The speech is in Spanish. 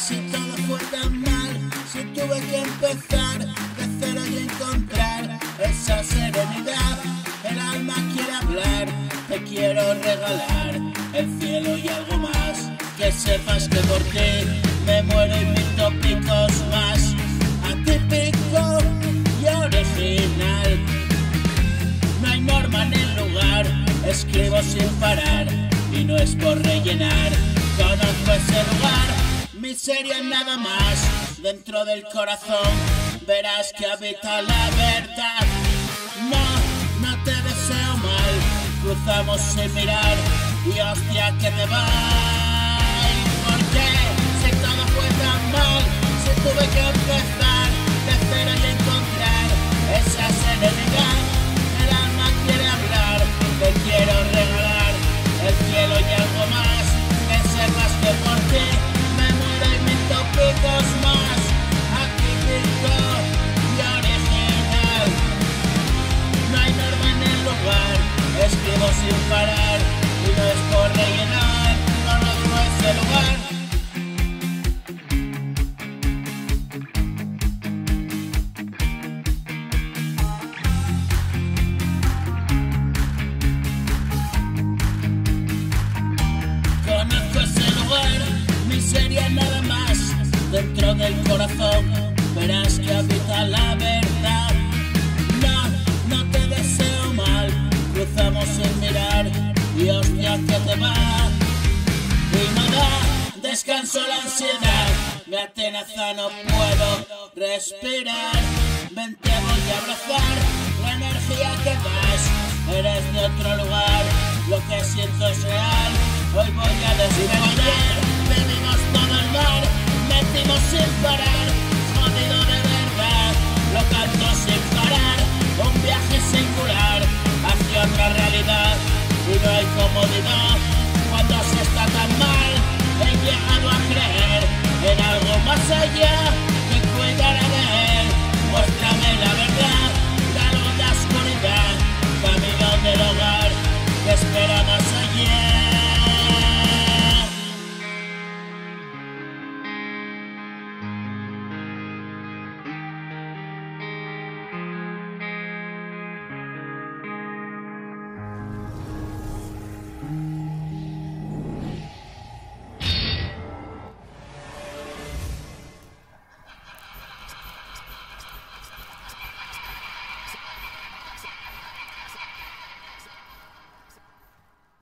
si todo fuera mal, si tuve que empezar de cero y encontrar esa serenidad. El alma quiere hablar, te quiero regalar el cielo y algo más. Que sepas que por ti me muero y mis tópicos más. Atípico y original, no hay norma en el lugar, escribo sin parar y no es por rellenar. Conozco ese lugar, miseria nada más. Dentro del corazón verás que habita la verdad. No, no te deseo mal, cruzamos sin mirar y hostia que te va. ¿Por qué? Si todo fue tan mal, si tuve que empezar de cero y encontrar esa serenidad. El alma quiere hablar, te quiero regalar el cielo y algo más. Que sepas que por ti me muero y mis tópicos más. Atípico y original, no hay norma en el lugar, escribo sin parar y no es por rellenar. Conozco ese lugar. Conozco ese lugar, miseria nada más. Dentro del corazón verás que habita la verdad. No, no te deseo mal, cruzamos sin mirar y hostia que te va. Y no da descanso la ansiedad, me atenaza, no puedo respirar. Ven, te voy a abrazar, la energía que das, eres de otro lugar, lo que siento es real. Hoy voy a desmayar, bebimos todo el mar, metimos sin parar, jodido de verdad, lo canto sin parar, un viaje singular hacia otra realidad, y no hay comodidad cuando se está tan mal. He llegado a creer en algo más allá.